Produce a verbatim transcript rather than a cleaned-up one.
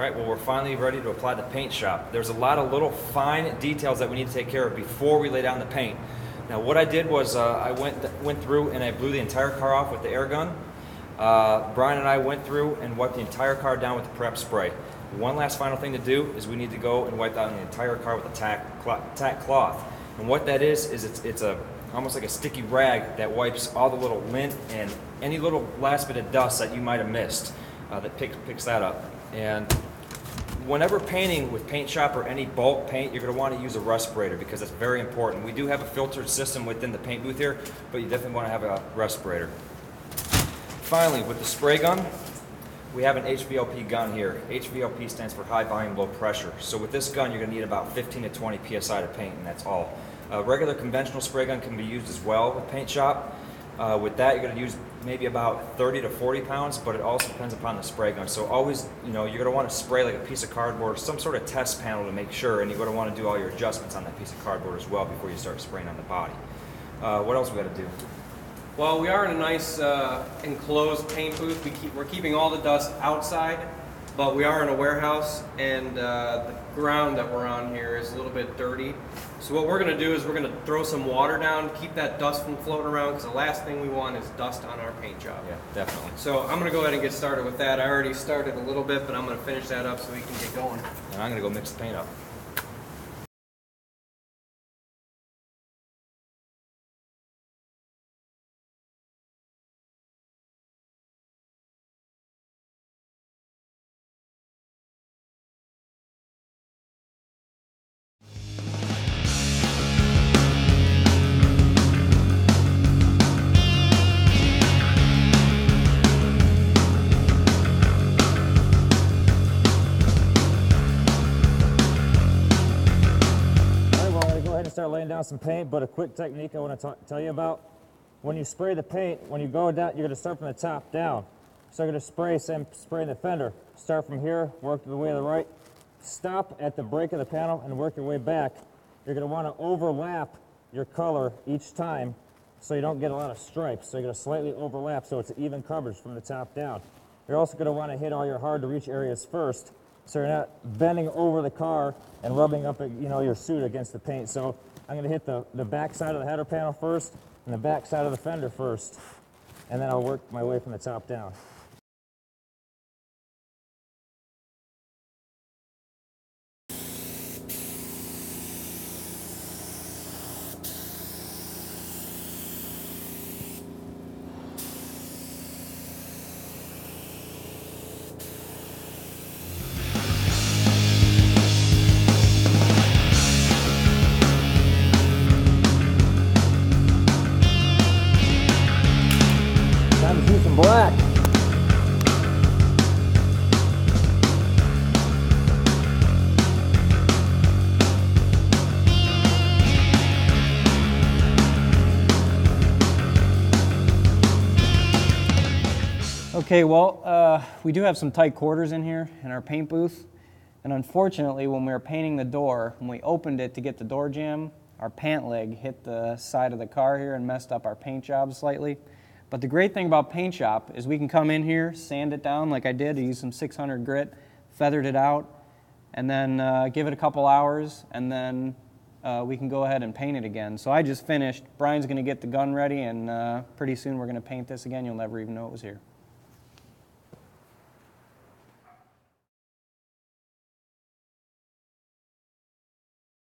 All right, well, we're finally ready to apply the paint shop. There's a lot of little fine details that we need to take care of before we lay down the paint. Now, what I did was uh, I went, went through and I blew the entire car off with the air gun. Uh, Brian and I went through and wiped the entire car down with the prep spray. One last final thing to do is we need to go and wipe down the entire car with a tack, cloth, tack cloth. And what that is, is it's, it's a, almost like a sticky rag that wipes all the little lint and any little last bit of dust that you might have missed uh, that pick, picks that up. And whenever painting with Paint Shop or any bulk paint, you're going to want to use a respirator because that's very important. We do have a filtered system within the paint booth here, but you definitely want to have a respirator. Finally, with the spray gun, we have an H V L P gun here. H V L P stands for high volume, low pressure. So with this gun, you're going to need about fifteen to twenty P S I to paint, and that's all. A regular conventional spray gun can be used as well with Paint Shop. Uh, with that, you're going to use maybe about thirty to forty pounds, but it also depends upon the spray gun. So always, you know, you're going to want to spray like a piece of cardboard, some sort of test panel to make sure, and you're going to want to do all your adjustments on that piece of cardboard as well before you start spraying on the body. Uh, what else we got to do? Well, we are in a nice uh, enclosed paint booth. We keep, we're keeping all the dust outside, but we are in a warehouse, and uh, the ground that we're on here is a little bit dirty. So what we're going to do is we're going to throw some water down, keep that dust from floating around, because the last thing we want is dust on our paint job. Yeah, definitely. So I'm going to go ahead and get started with that. I already started a little bit, but I'm going to finish that up so we can get going. And I'm going to go mix the paint up. Start laying down some paint, but a quick technique I want to tell you about. When you spray the paint, when you go down, you're going to start from the top down. So you're going to spray, same spray the fender. Start from here, work to the way of the right. Stop at the break of the panel and work your way back. You're going to want to overlap your color each time so you don't get a lot of stripes. So you're going to slightly overlap so it's even coverage from the top down. You're also going to want to hit all your hard to reach areas first, so you're not bending over the car and rubbing up, you know, your suit against the paint. So I'm going to hit the, the back side of the header panel first and the back side of the fender first, and then I'll work my way from the top down. Black. Okay, well, uh, we do have some tight quarters in here in our paint booth, and unfortunately when we were painting the door, when we opened it to get the door jamb, our pant leg hit the side of the car here and messed up our paint job slightly. But the great thing about Paint Shop is we can come in here, sand it down like I did. I used some six hundred grit, feathered it out, and then uh, give it a couple hours, and then uh, we can go ahead and paint it again. So I just finished. Brian's going to get the gun ready, and uh, pretty soon we're going to paint this again. You'll never even know it was here.